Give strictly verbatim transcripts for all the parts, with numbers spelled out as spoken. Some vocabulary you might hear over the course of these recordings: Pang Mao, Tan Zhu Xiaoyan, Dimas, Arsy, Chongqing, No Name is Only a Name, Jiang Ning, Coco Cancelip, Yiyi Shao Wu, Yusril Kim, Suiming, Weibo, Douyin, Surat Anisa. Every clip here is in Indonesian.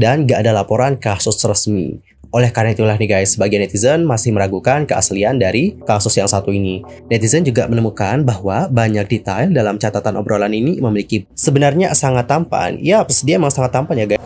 dan gak ada laporan kasus resmi. Oleh karena itulah nih guys, sebagian netizen masih meragukan keaslian dari kasus yang satu ini. Netizen juga menemukan bahwa banyak detail dalam catatan obrolan ini memiliki sebenarnya sangat tampan. Yaps, dia memang sangat tampan ya guys.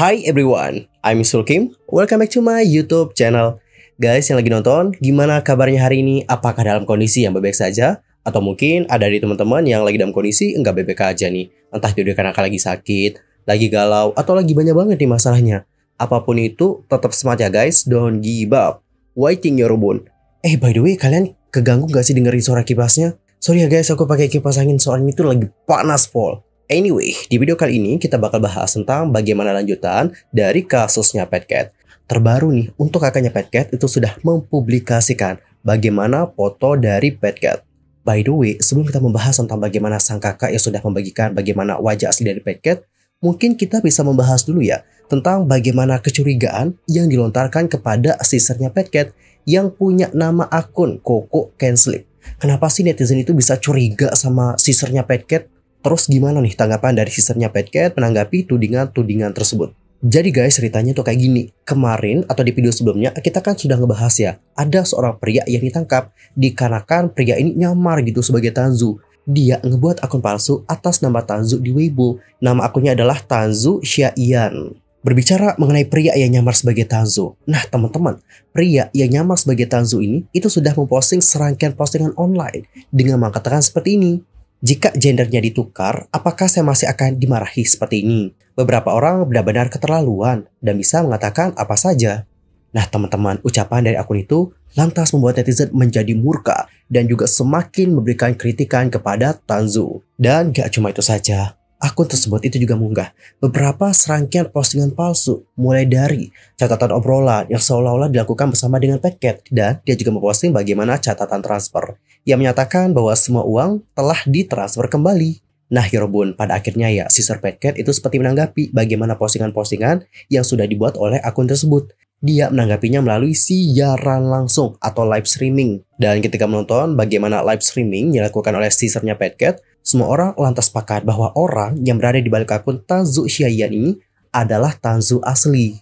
Hi everyone, I'm Yusril Kim. Welcome back to my YouTube channel. Guys yang lagi nonton, gimana kabarnya hari ini? Apakah dalam kondisi yang baik-baik saja? Atau mungkin ada di teman-teman yang lagi dalam kondisi enggak baik-baik aja nih. Entah itu karena lagi sakit, lagi galau, atau lagi banyak banget nih masalahnya. Apapun itu, tetap semangat ya guys, don't give up, waiting your bone. Eh by the way, kalian keganggu gak sih dengerin suara kipasnya? Sorry ya guys, aku pakai kipas angin soalnya itu lagi panas pol. Anyway, di video kali ini kita bakal bahas tentang bagaimana lanjutan dari kasusnya Petcat. Terbaru nih, untuk kakaknya Petcat itu sudah mempublikasikan bagaimana foto dari Petcat. By the way, sebelum kita membahas tentang bagaimana sang kakak yang sudah membagikan bagaimana wajah asli dari Petcat, mungkin kita bisa membahas dulu ya tentang bagaimana kecurigaan yang dilontarkan kepada sisternya Petcat yang punya nama akun Coco Cancelip. Kenapa sih netizen itu bisa curiga sama sisternya Petcat? Terus gimana nih tanggapan dari sisternya Petcat menanggapi tudingan-tudingan tersebut? Jadi guys, ceritanya tuh kayak gini. Kemarin atau di video sebelumnya kita kan sudah ngebahas ya, ada seorang pria yang ditangkap dikarenakan pria ini nyamar gitu sebagai Tan Zhu. Dia ngebuat akun palsu atas nama Tan Zhu di Weibo. Nama akunnya adalah Tan Zhu Xiaoyan. Berbicara mengenai pria yang nyamar sebagai Tan Zhu. Nah teman-teman, pria yang nyamar sebagai Tan Zhu ini itu sudah memposting serangkaian postingan online dengan mengatakan seperti ini. Jika gendernya ditukar, apakah saya masih akan dimarahi seperti ini? Beberapa orang benar-benar keterlaluan dan bisa mengatakan apa saja. Nah teman-teman, ucapan dari akun itu lantas membuat netizen menjadi murka dan juga semakin memberikan kritikan kepada Tan Zhu. Dan gak cuma itu saja, akun tersebut itu juga mengunggah beberapa serangkaian postingan palsu, mulai dari catatan obrolan yang seolah-olah dilakukan bersama dengan Petcat, dan dia juga memposting bagaimana catatan transfer yang menyatakan bahwa semua uang telah ditransfer kembali. Nah Yorobun, pada akhirnya ya sister Petcat itu seperti menanggapi bagaimana postingan-postingan yang sudah dibuat oleh akun tersebut. Dia menanggapinya melalui siaran langsung atau live streaming. Dan ketika menonton bagaimana live streaming yang dilakukan oleh sisternya Petcat, semua orang lantas sepakat bahwa orang yang berada di balik akun Tan Zhu Xiaoyan ini adalah Tan Zhu asli.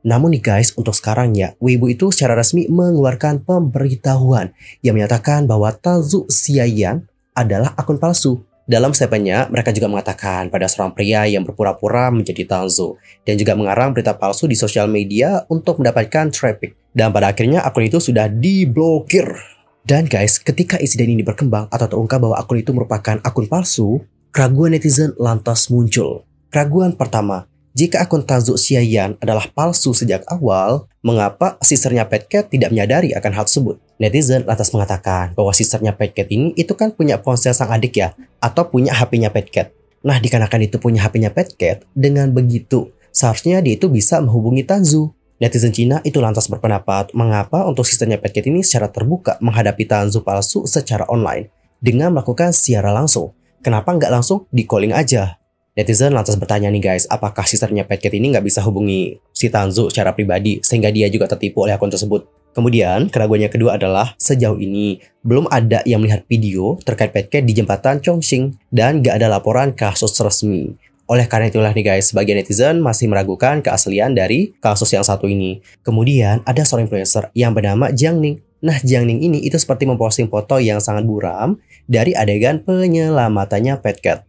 Namun nih guys, untuk sekarang ya, Weibo itu secara resmi mengeluarkan pemberitahuan yang menyatakan bahwa Tan Zhu Xiaoyan adalah akun palsu. Dalam statementnya, mereka juga mengatakan pada seorang pria yang berpura-pura menjadi Tan Zhu dan juga mengarang berita palsu di sosial media untuk mendapatkan traffic. Dan pada akhirnya akun itu sudah diblokir. Dan guys, ketika insiden ini berkembang atau terungkap bahwa akun itu merupakan akun palsu, keraguan netizen lantas muncul. Keraguan pertama, jika akun Tan Zhu Xiaoyan adalah palsu sejak awal, mengapa sisternya Petcat tidak menyadari akan hal tersebut? Netizen lantas mengatakan bahwa sisternya Petcat ini itu kan punya ponsel sang adik ya, atau punya H P-nya Petcat. Nah dikarenakan itu punya H P-nya Petcat, dengan begitu seharusnya dia itu bisa menghubungi Tan Zhu. Netizen Cina itu lantas berpendapat mengapa untuk sisternya Petcat ini secara terbuka menghadapi Tan Zhu palsu secara online dengan melakukan siaran langsung. Kenapa nggak langsung di calling aja? Netizen lantas bertanya nih guys, apakah sisternya Petcat ini nggak bisa hubungi si Tan Zhu secara pribadi sehingga dia juga tertipu oleh akun tersebut? Kemudian keraguannya kedua adalah sejauh ini belum ada yang melihat video terkait Petcat di jembatan Chongqing dan nggak ada laporan kasus resmi. Oleh karena itulah nih guys, sebagian netizen masih meragukan keaslian dari kasus yang satu ini. Kemudian ada seorang influencer yang bernama Jiang Ning. Nah Jiang Ning ini itu seperti memposting foto yang sangat buram dari adegan penyelamatannya Petcat.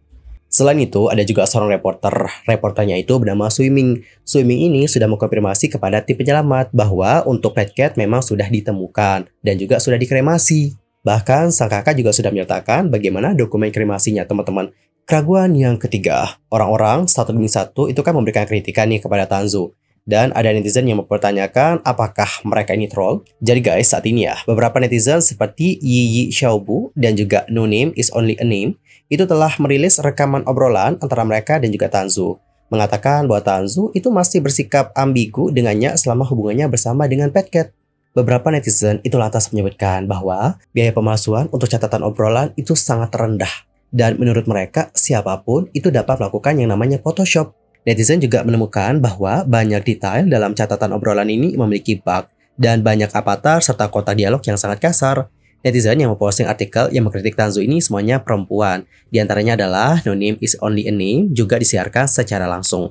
Selain itu, ada juga seorang reporter. Reporternya itu bernama Suiming. Suiming ini sudah mengkonfirmasi kepada tim penyelamat bahwa untuk Petcat memang sudah ditemukan dan juga sudah dikremasi. Bahkan sang kakak juga sudah menyertakan bagaimana dokumen kremasinya, teman-teman. Keraguan yang ketiga, orang-orang satu demi satu itu kan memberikan kritikan nih kepada Tan Zhu. Dan ada netizen yang mempertanyakan apakah mereka ini troll. Jadi guys, saat ini ya, beberapa netizen seperti Yiyi Shao Wu dan juga No Name is Only a Name itu telah merilis rekaman obrolan antara mereka dan juga Tan Zhu, mengatakan bahwa Tan Zhu itu masih bersikap ambigu dengannya selama hubungannya bersama dengan Petcat. Beberapa netizen itu lantas menyebutkan bahwa biaya pemalsuan untuk catatan obrolan itu sangat rendah dan menurut mereka siapapun itu dapat melakukan yang namanya Photoshop. Netizen juga menemukan bahwa banyak detail dalam catatan obrolan ini memiliki bug dan banyak avatar serta kotak dialog yang sangat kasar. Netizen yang memposting artikel yang mengkritik Tan Zhu ini semuanya perempuan. Di antaranya adalah No Name is Only a Name juga disiarkan secara langsung.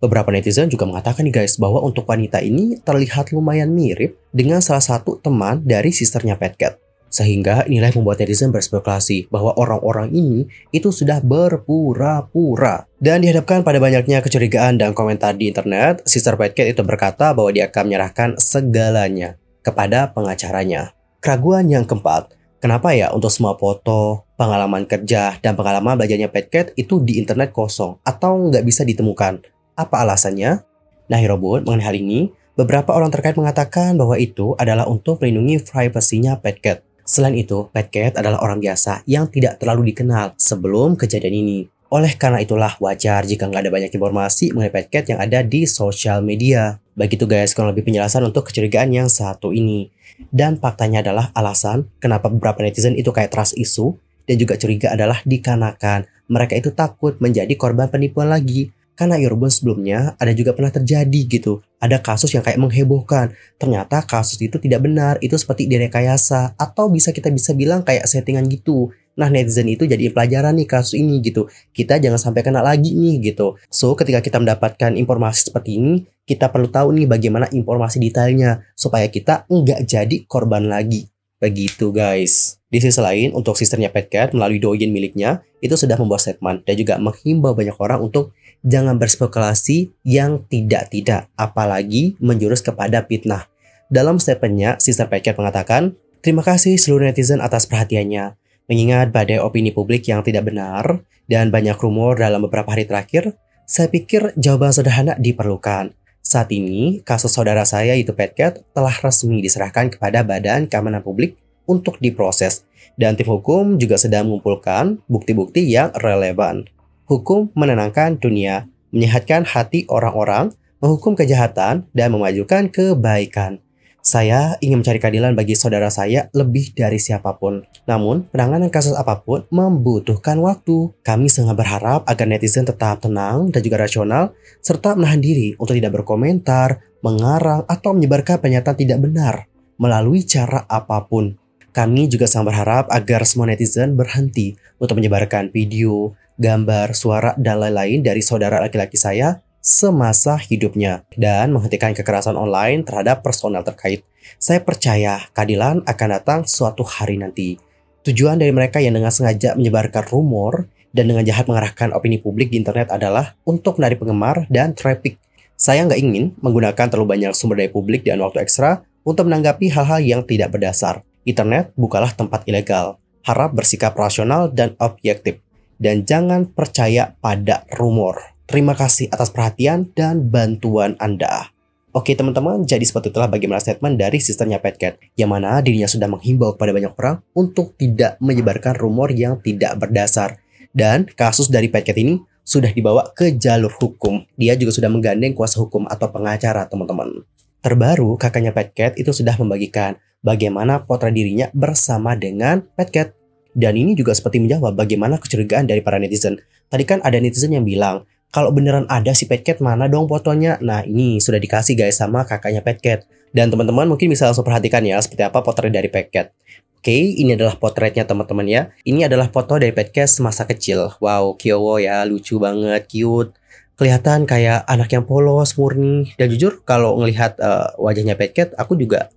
Beberapa netizen juga mengatakan nih guys, bahwa untuk wanita ini terlihat lumayan mirip dengan salah satu teman dari sisternya Petcat. Sehingga inilah yang membuat netizen berspekulasi bahwa orang-orang ini itu sudah berpura-pura. Dan dihadapkan pada banyaknya kecurigaan dan komentar di internet, Sister Petcat itu berkata bahwa dia akan menyerahkan segalanya kepada pengacaranya. Keraguan yang keempat, kenapa ya untuk semua foto, pengalaman kerja, dan pengalaman belajarnya Petcat itu di internet kosong atau nggak bisa ditemukan? Apa alasannya? Nah Hirobun, mengenai hal ini, beberapa orang terkait mengatakan bahwa itu adalah untuk melindungi privasinya Petcat. Selain itu, Petcat adalah orang biasa yang tidak terlalu dikenal sebelum kejadian ini. Oleh karena itulah wajar jika nggak ada banyak informasi mengenai Petcat yang ada di sosial media. Begitu guys, kurang lebih penjelasan untuk kecurigaan yang satu ini. Dan faktanya adalah alasan kenapa beberapa netizen itu kayak trust issue dan juga curiga adalah dikarenakan mereka itu takut menjadi korban penipuan lagi. Karena Irobun sebelumnya ada juga pernah terjadi gitu. Ada kasus yang kayak menghebohkan. Ternyata kasus itu tidak benar. Itu seperti direkayasa. Atau bisa kita bisa bilang kayak settingan gitu. Nah netizen itu jadi pelajaran nih kasus ini gitu. Kita jangan sampai kena lagi nih gitu. So ketika kita mendapatkan informasi seperti ini, kita perlu tahu nih bagaimana informasi detailnya. Supaya kita nggak jadi korban lagi. Begitu guys. Di sisi lain, untuk sisternya Petcat melalui Douyin miliknya, itu sudah membuat statement dan juga menghimbau banyak orang untuk jangan berspekulasi yang tidak-tidak, apalagi menjurus kepada fitnah. Dalam statementnya, Sister Petcat mengatakan, terima kasih seluruh netizen atas perhatiannya. Mengingat badai opini publik yang tidak benar dan banyak rumor dalam beberapa hari terakhir, saya pikir jawaban sederhana diperlukan. Saat ini, kasus saudara saya yaitu Petcat telah resmi diserahkan kepada Badan Keamanan Publik untuk diproses. Dan tim hukum juga sedang mengumpulkan bukti-bukti yang relevan. Hukum menenangkan dunia, menyehatkan hati orang-orang, menghukum kejahatan, dan memajukan kebaikan. Saya ingin mencari keadilan bagi saudara saya lebih dari siapapun. Namun, penanganan kasus apapun membutuhkan waktu. Kami sangat berharap agar netizen tetap tenang dan juga rasional, serta menahan diri untuk tidak berkomentar, mengarang, atau menyebarkan pernyataan tidak benar melalui cara apapun. Kami juga sangat berharap agar semua netizen berhenti untuk menyebarkan video, gambar, suara, dan lain-lain dari saudara laki-laki saya semasa hidupnya dan menghentikan kekerasan online terhadap personal terkait. Saya percaya keadilan akan datang suatu hari nanti. Tujuan dari mereka yang dengan sengaja menyebarkan rumor dan dengan jahat mengarahkan opini publik di internet adalah untuk menarik penggemar dan traffic. Saya nggak ingin menggunakan terlalu banyak sumber daya publik dan waktu ekstra untuk menanggapi hal-hal yang tidak berdasar. Internet bukanlah tempat ilegal. Harap bersikap rasional dan objektif. Dan jangan percaya pada rumor. Terima kasih atas perhatian dan bantuan Anda. Oke teman-teman, jadi seperti itulah bagaimana statement dari sisternya Petcat, yang mana dirinya sudah menghimbau kepada banyak orang untuk tidak menyebarkan rumor yang tidak berdasar. Dan kasus dari Petcat ini sudah dibawa ke jalur hukum. Dia juga sudah menggandeng kuasa hukum atau pengacara teman-teman. Terbaru kakaknya Petcat itu sudah membagikan bagaimana potret dirinya bersama dengan Petcat. Dan ini juga seperti menjawab bagaimana kecurigaan dari para netizen. Tadi kan ada netizen yang bilang, kalau beneran ada si Petcat mana dong fotonya? Nah ini sudah dikasih guys sama kakaknya Petcat. Dan teman-teman mungkin bisa langsung perhatikan ya seperti apa potret dari Petcat. Oke, ini adalah potretnya teman-teman ya. Ini adalah foto dari Petcat semasa kecil. Wow, kiowo ya, lucu banget, cute. Kelihatan kayak anak yang polos, murni. Dan jujur kalau ngelihat uh, wajahnya Petcat, aku juga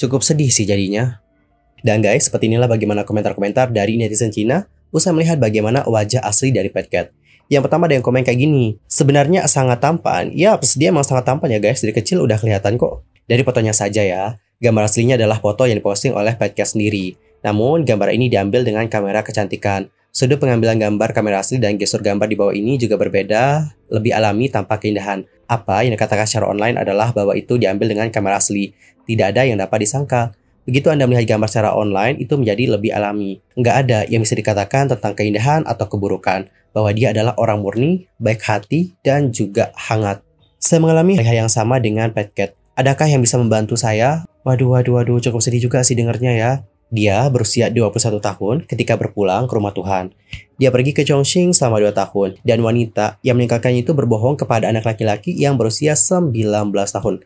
cukup sedih sih jadinya. Dan guys, seperti inilah bagaimana komentar-komentar dari netizen Cina usai melihat bagaimana wajah asli dari Petcat. Yang pertama ada yang komen kayak gini, sebenarnya sangat tampan. Yaps, dia emang sangat tampan ya guys, dari kecil udah kelihatan kok. Dari fotonya saja ya, gambar aslinya adalah foto yang diposting oleh Petcat sendiri. Namun, gambar ini diambil dengan kamera kecantikan. Sudut pengambilan gambar kamera asli dan gestur gambar di bawah ini juga berbeda, lebih alami tanpa keindahan. Apa yang dikatakan secara online adalah bahwa itu diambil dengan kamera asli. Tidak ada yang dapat disangka. Begitu Anda melihat gambar secara online, itu menjadi lebih alami. Nggak ada yang bisa dikatakan tentang keindahan atau keburukan, bahwa dia adalah orang murni, baik hati, dan juga hangat. Saya mengalami hal yang sama dengan Petcat. Adakah yang bisa membantu saya? Waduh, waduh, waduh, cukup sedih juga sih dengernya ya. Dia berusia dua puluh satu tahun ketika berpulang ke rumah Tuhan. Dia pergi ke Chongqing selama dua tahun, dan wanita yang meninggalkannya itu berbohong kepada anak laki-laki yang berusia sembilan belas tahun.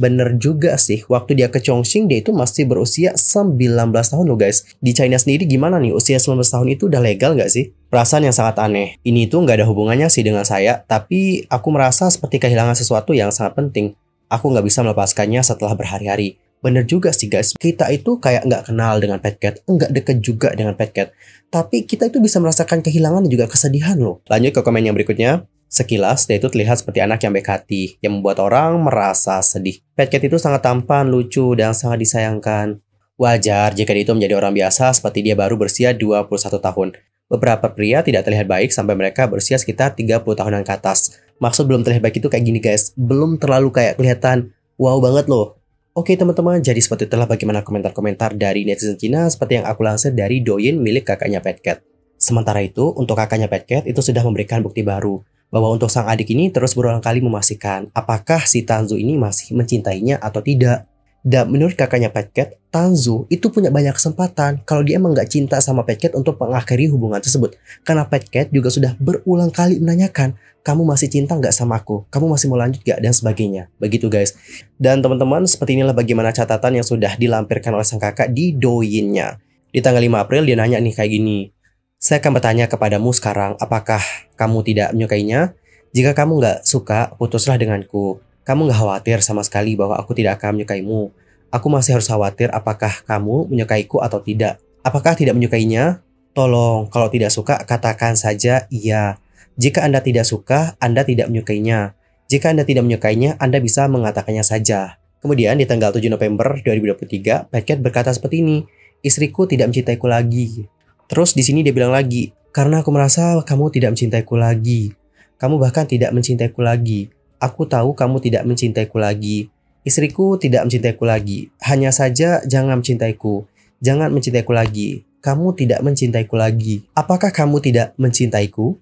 Bener juga sih, waktu dia ke Chongqing dia itu masih berusia sembilan belas tahun loh guys. Di China sendiri gimana nih, usia sembilan belas tahun itu udah legal nggak sih? Perasaan yang sangat aneh. Ini tuh nggak ada hubungannya sih dengan saya, tapi aku merasa seperti kehilangan sesuatu yang sangat penting. Aku nggak bisa melepaskannya setelah berhari-hari. Bener juga sih guys, kita itu kayak nggak kenal dengan pet cat, nggak deket juga dengan pet cat. Tapi kita itu bisa merasakan kehilangan dan juga kesedihan loh. Lanjut ke komen yang berikutnya. Sekilas, dia itu terlihat seperti anak yang baik hati, yang membuat orang merasa sedih. Pet cat itu sangat tampan, lucu, dan sangat disayangkan. Wajar jika dia itu menjadi orang biasa seperti dia baru berusia dua puluh satu tahun. Beberapa pria tidak terlihat baik sampai mereka berusia sekitar tiga puluh tahunan ke atas. Maksud belum terlihat baik itu kayak gini guys, belum terlalu kayak kelihatan wow banget loh. Oke teman-teman, jadi seperti itulah bagaimana komentar-komentar dari netizen Cina seperti yang aku lansir dari Douyin milik kakaknya Pet Cat. Sementara itu, untuk kakaknya Pet Cat itu sudah memberikan bukti baru bahwa untuk sang adik ini terus berulang kali memastikan apakah si Tan Zhu ini masih mencintainya atau tidak. Dan menurut kakaknya Pet Cat, Tan Zhu itu punya banyak kesempatan kalau dia emang nggak cinta sama Pet Cat untuk mengakhiri hubungan tersebut. Karena Pet Cat juga sudah berulang kali menanyakan, kamu masih cinta nggak sama aku? Kamu masih mau lanjut nggak? Dan sebagainya. Begitu guys. Dan teman-teman, seperti inilah bagaimana catatan yang sudah dilampirkan oleh sang kakak di Douyin-nya. Di tanggal lima April dia nanya nih kayak gini. Saya akan bertanya kepadamu sekarang, apakah kamu tidak menyukainya? Jika kamu nggak suka, putuslah denganku. Kamu nggak khawatir sama sekali bahwa aku tidak akan menyukaimu. Aku masih harus khawatir apakah kamu menyukaiku atau tidak. Apakah tidak menyukainya? Tolong, kalau tidak suka, katakan saja iya. Jika Anda tidak suka, Anda tidak menyukainya. Jika Anda tidak menyukainya, Anda bisa mengatakannya saja. Kemudian di tanggal tujuh November dua ribu dua puluh tiga, Pet Cat berkata seperti ini, istriku tidak mencintaiku lagi. Terus di sini dia bilang lagi, karena aku merasa kamu tidak mencintaiku lagi. Kamu bahkan tidak mencintaiku lagi. Aku tahu kamu tidak mencintaiku lagi. Istriku tidak mencintaiku lagi. Hanya saja jangan mencintaiku. Jangan mencintaiku lagi. Kamu tidak mencintaiku lagi. Apakah kamu tidak mencintaiku?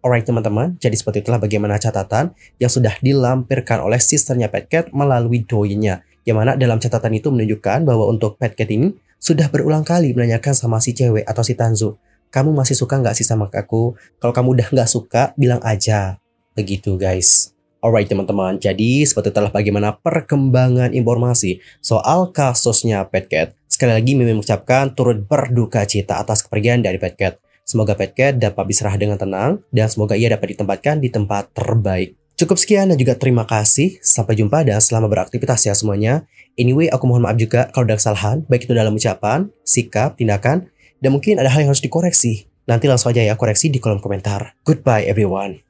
Alright teman-teman, jadi seperti itulah bagaimana catatan yang sudah dilampirkan oleh sisternya Pet Cat melalui Douyin-nya. Yang mana dalam catatan itu menunjukkan bahwa untuk Pet Cat ini sudah berulang kali menanyakan sama si cewek atau si Tan Zhu, kamu masih suka nggak sih sama aku? Kalau kamu udah nggak suka, bilang aja. Begitu guys. Alright teman-teman, jadi seperti itulah bagaimana perkembangan informasi soal kasusnya Pet Cat. Sekali lagi Mimin mengucapkan turut berduka cita atas kepergian dari Pet Cat. Semoga Pet Cat dapat beristirahat dengan tenang dan semoga ia dapat ditempatkan di tempat terbaik. Cukup sekian dan juga terima kasih. Sampai jumpa dan selamat beraktivitas ya semuanya. Anyway, aku mohon maaf juga kalau ada kesalahan, baik itu dalam ucapan, sikap, tindakan, dan mungkin ada hal yang harus dikoreksi. Nanti langsung aja ya koreksi di kolom komentar. Goodbye everyone.